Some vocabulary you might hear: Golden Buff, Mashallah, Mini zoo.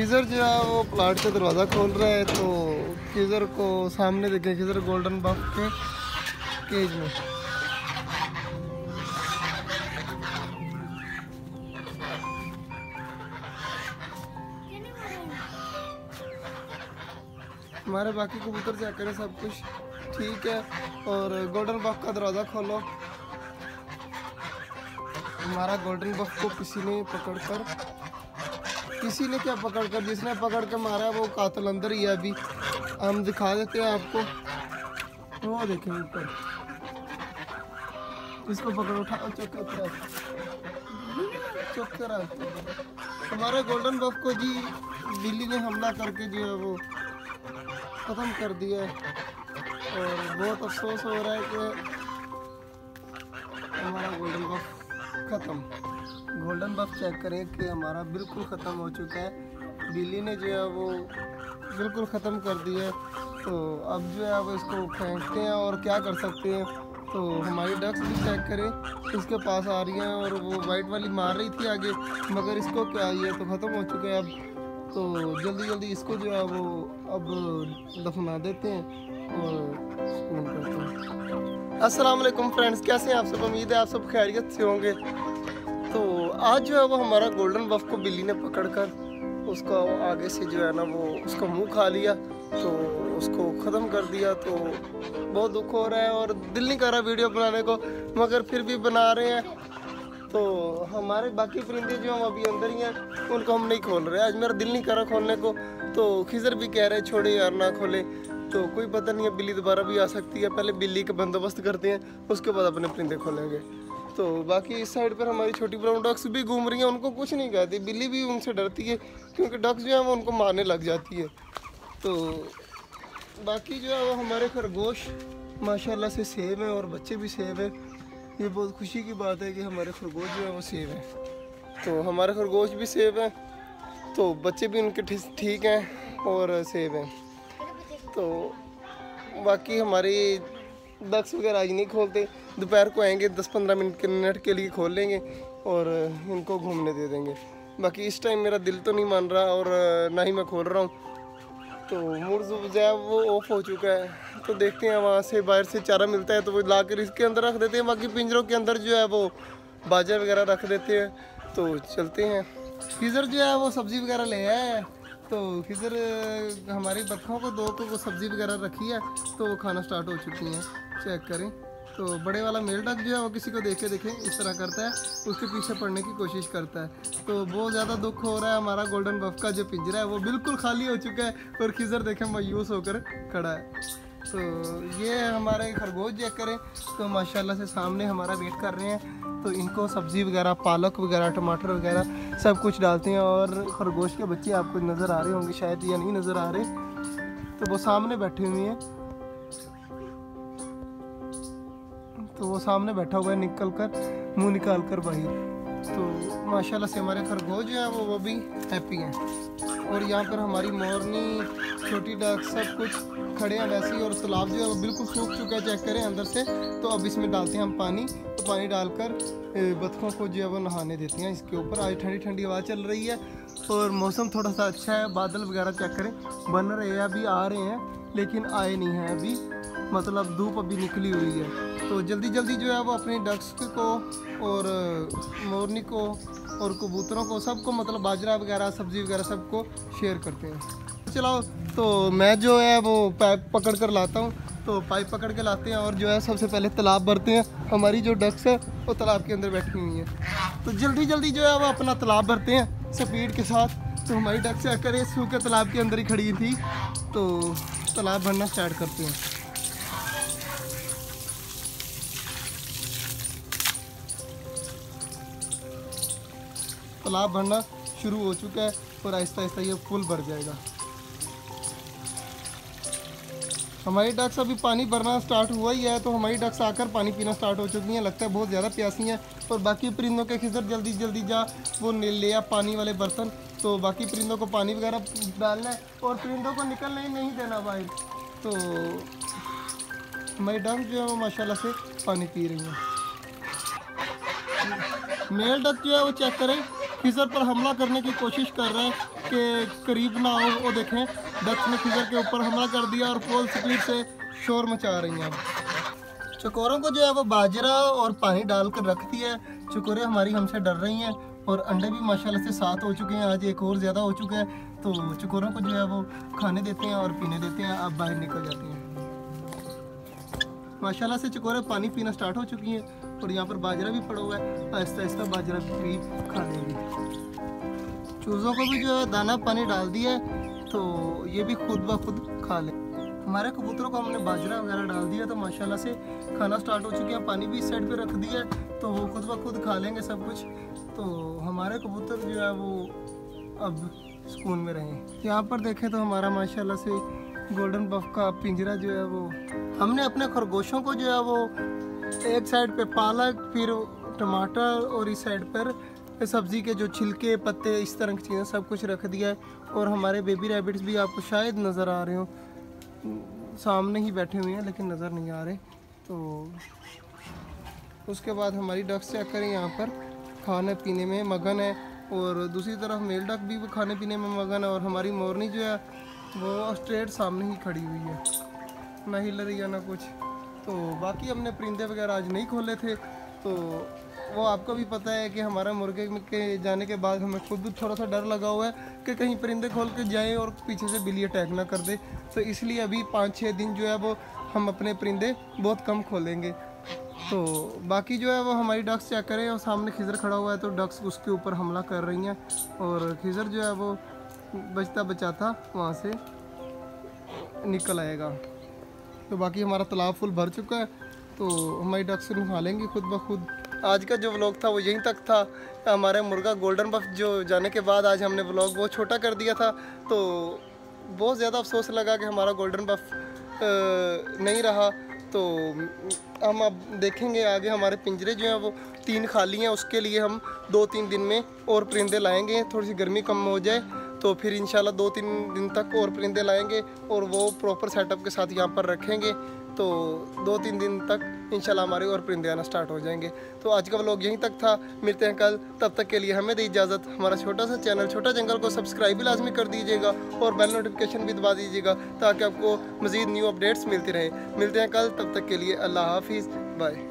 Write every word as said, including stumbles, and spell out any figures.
खिज़र जो है वो प्लाट से दरवाज़ा खोल रहा है। तो खिज़र को सामने देखें, खिज़र गोल्डन बफ के केज में। हमारे बाकी कबूतर चेक करें, सब कुछ ठीक है। और गोल्डन बफ का दरवाज़ा खोलो। हमारा गोल्डन बफ को किसी ने पकड़ कर किसी ने क्या पकड़ कर जिसने पकड़ के मारा वो कातिल अंदर ही है। अभी हम दिखा देते हैं आपको, वो देखें ऊपर, इसको पकड़ो, उठाओ, चुप करा। हमारा गोल्डन बफ को जी बिल्ली ने हमला करके जो है वो ख़त्म कर दिया है। और बहुत अफसोस हो रहा है कि हमारा गोल्डन बफ ख़त्म। गोल्डन बफ चेक करें कि हमारा बिल्कुल ख़त्म हो चुका है, बिल्ली ने जो है वो बिल्कुल ख़त्म कर दिया है। तो अब जो है वो इसको फेंकते हैं और क्या कर सकते हैं। तो हमारी डक्स भी चेक करें, इसके पास आ रही हैं और वो वाइट वाली मार रही थी आगे, मगर इसको क्या, ये तो ख़त्म हो चुका है अब। तो जल्दी जल्दी इसको जो है वो अब दफना देते हैं और करते हैं। अस्सलाम वालेकुम फ्रेंड्स, कैसे हैं आप सब? उम्मीद है आप सब खैरियत से होंगे। तो आज जो है वो हमारा गोल्डन बफ को बिल्ली ने पकड़कर उसका आगे से जो है ना वो उसका मुंह खा लिया, तो उसको ख़त्म कर दिया। तो बहुत दुख हो रहा है और दिल नहीं कर रहा वीडियो बनाने को, मगर फिर भी बना रहे हैं। तो हमारे बाकी परिंदे जो हम अभी अंदर ही हैं, उनको हम नहीं खोल रहे। आज मेरा दिल नहीं कर रहा खोलने को। तो खिज़र भी कह रहे छोड़े यार ना खोले, तो कोई पता नहीं है, बिल्ली दोबारा भी आ सकती है। पहले बिल्ली का बंदोबस्त करते हैं, उसके बाद अपने परिंदे खोलेंगे। तो बाकी इस साइड पर हमारी छोटी ब्राउन डॉग्स भी घूम रही हैं, उनको कुछ नहीं कहती। बिल्ली भी उनसे डरती है क्योंकि डॉग्स जो है वो उनको मारने लग जाती है। तो बाकी जो है वो हमारे खरगोश माशाल्लाह से सेव हैं और बच्चे भी सेव हैं। ये बहुत खुशी की बात है कि हमारे खरगोश जो है वो सेव हैं। तो हमारे खरगोश भी सेव हैं, तो बच्चे भी उनके ठीक हैं और सेव हैं। तो बाकी हमारी डक्स वगैरह आज नहीं खोलते, दोपहर को आएंगे दस पंद्रह मिनट के मिनट के लिए खोल लेंगे और इनको घूमने दे देंगे। बाकी इस टाइम मेरा दिल तो नहीं मान रहा और ना ही मैं खोल रहा हूँ। तो मुर्जू जैब वो ऑफ हो चुका है, तो देखते हैं वहाँ से बाहर से चारा मिलता है तो वो ला कर इसके अंदर रख देते हैं। बाकी पिंजरों के अंदर जो है वो बाजा वगैरह रख देते हैं। तो चलते हैं। खिज़र जो है वो सब्ज़ी वगैरह ले आया है, तो खिज़र हमारी बतखों को दो तो वो सब्ज़ी वगैरह रखी है, तो वो खाना स्टार्ट हो चुकी हैं। चेक करें तो बड़े वाला मेल डक जो है वो किसी को देखे देखे इस तरह करता है, उसके पीछे पड़ने की कोशिश करता है। तो बहुत ज़्यादा दुख हो रहा है। हमारा गोल्डन बफ का जो पिंजरा है वो बिल्कुल खाली हो चुका है और खिज़र देखें मायूस होकर खड़ा है। तो ये हमारे खरगोश चेक करें तो माशाल्लाह से सामने हमारा वेट कर रहे हैं। तो इनको सब्ज़ी वगैरह, पालक वगैरह, टमाटर वगैरह सब कुछ डालते हैं। और खरगोश के बच्चे आपको नज़र आ रहे होंगे शायद, या नहीं नज़र आ रहे, तो वो सामने बैठे हुए हैं। तो वो सामने बैठा हुआ है, निकल कर मुंह निकाल कर बाहर। तो माशाल्लाह से हमारे खरगोश जो है वो वो भी हैप्पी हैं। और यहाँ पर हमारी मोरनी, छोटी डक सब कुछ खड़े हैं वैसे ही। और तालाब जो है वो बिल्कुल सूख चुका है, चेक करें अंदर से। तो अब इसमें डालते हैं हम पानी, तो पानी डालकर बतखों को जो है वो नहाने देते हैं इसके ऊपर। आज ठंडी ठंडी हवा चल रही है और मौसम थोड़ा सा अच्छा है, बादल वगैरह चेक करें बन रहे हैं, अभी आ रहे हैं लेकिन आए नहीं हैं अभी, मतलब धूप अभी निकली हुई है। तो जल्दी जल्दी जो है वो अपने डक्स को और मोरनी को और कबूतरों को सबको, मतलब बाजरा वगैरह सब्ज़ी वगैरह सबको शेयर करते हैं। चलाओ तो मैं जो है वो पाइप पकड़ कर लाता हूँ। तो पाइप पकड़ के लाते हैं और जो है सबसे पहले तालाब भरते हैं। हमारी जो डक्स है वो तालाब के अंदर बैठी हुई है, तो जल्दी जल्दी जो है वो अपना तालाब भरते हैं स्पीड के साथ। तो हमारी डक्स चेक करें सूखे तालाब के अंदर ही खड़ी थी, तो तालाब भरना स्टार्ट करते हैं। तालाब भरना शुरू हो चुका है और आहिस्ता आहिस्ता ये फुल भर जाएगा। हमारी डक्स अभी पानी भरना स्टार्ट हुआ ही है, तो हमारी डक्स आकर पानी पीना स्टार्ट हो चुकी हैं, लगता है बहुत ज़्यादा प्यासी हैं। और बाकी परिंदों के खिज़र जल्दी जल्दी जा वो ले आ पानी वाले बर्तन। तो बाकी परिंदों को पानी वगैरह डालना है और परिंदों को निकलने ही नहीं देना भाई। तो हमारी डक्स जो है वो माशाल्लाह से पानी पी रही हैं। मेल डक जो है वो चेक करें खिज़र पर हमला करने की कोशिश कर रहे हैं कि करीब ना हो। वो देखें, डक्स ने खिज़र के ऊपर हमला कर दिया और फुल स्पीड से शोर मचा रही हैं। चकोरों को जो है वो बाजरा और पानी डालकर रखती है। चकोरें हमारी हमसे डर रही हैं और अंडे भी माशाल्लाह से साथ हो चुके हैं, आज एक और ज़्यादा हो चुका है। तो चकोरों को जो है वो खाने देते हैं और पीने देते हैं। अब बाहर निकल जाते हैं। माशाल्लाह से चकोरें पानी पीना स्टार्ट हो चुकी हैं और यहाँ पर बाजरा भी पड़ा हुआ है। आहिस्ता आहिस्ता बाजरा भी खा लेंगे। चूज़ों को भी जो है दाना पानी डाल दिया है तो ये भी खुद ब खुद खा लें। हमारे कबूतरों को हमने बाजरा वगैरह डाल दिया तो माशाल्लाह से खाना स्टार्ट हो चुके हैं। पानी भी इस साइड पे रख दिया तो वो खुद ब खुद खा लेंगे सब कुछ। तो हमारे कबूतर जो है वो अब सुकून में रहें। यहाँ पर देखें तो हमारा माशाल्लाह से गोल्डन बफ का पिंजरा जो है वो हमने अपने खरगोशों को जो है वो एक साइड पे पालक, फिर टमाटर और इस साइड पर सब्ज़ी के जो छिलके, पत्ते, इस तरह की चीज़ें सब कुछ रख दिया है। और हमारे बेबी रैबिट्स भी आपको शायद नज़र आ रहे हो, सामने ही बैठे हुए हैं लेकिन नज़र नहीं आ रहे। तो उसके बाद हमारी डक्स चेक करें, यहाँ पर खाने पीने में मगन है और दूसरी तरफ मेल डक भी खाने पीने में मगन है। और हमारी मोरनी जो है वो स्ट्रेट सामने ही खड़ी हुई है, ना हिल रही है ना कुछ। तो बाकी हमने परिंदे वगैरह आज नहीं खोले थे, तो वो आपको भी पता है कि हमारा मुर्गे के जाने के बाद हमें खुद भी थोड़ा सा डर लगा हुआ है कि कहीं परिंदे खोल के जाएं और पीछे से बिल्ली अटैक ना कर दे। तो इसलिए अभी पाँच छः दिन जो है वो हम अपने परिंदे बहुत कम खोलेंगे। तो बाकी जो है वो हमारी डक्स चेक करें और सामने खिज़र खड़ा हुआ है तो डक्स उसके ऊपर हमला कर रही हैं और खिज़र जो है वो बचता बचाता वहाँ से निकल आएगा। तो बाकी हमारा तालाब फुल भर चुका है तो हमारी डक्स नहा लेंगी खुद ब खुद। आज का जो व्लॉग था वो यहीं तक था। हमारे मुर्गा गोल्डन बफ जो जाने के बाद आज हमने व्लॉग बहुत छोटा कर दिया था, तो बहुत ज़्यादा अफसोस लगा कि हमारा गोल्डन बफ नहीं रहा। तो हम अब देखेंगे आगे, हमारे पिंजरे जो हैं वो तीन खाली हैं, उसके लिए हम दो तीन दिन में और परिंदे लाएँगे। थोड़ी सी गर्मी कम हो जाए तो फिर इंशाल्लाह दो तीन दिन तक और परिंदे लाएंगे और वो प्रॉपर सेटअप के साथ यहाँ पर रखेंगे। तो दो तीन दिन तक इंशाल्लाह हमारे और परिंदे आना स्टार्ट हो जाएंगे। तो आज का व्लॉग यहीं तक था, मिलते हैं कल। तब तक के लिए हमें दे इजाज़त। हमारा छोटा सा चैनल छोटा जंगल को सब्सक्राइब भी लाजमी कर दीजिएगा और बेल नोटिफिकेशन भी दबा दीजिएगा ताकि आपको मज़ीद न्यू अपडेट्स मिलती रहें। मिलते हैं कल, तब तक के लिए अल्लाह हाफिज़, बाय।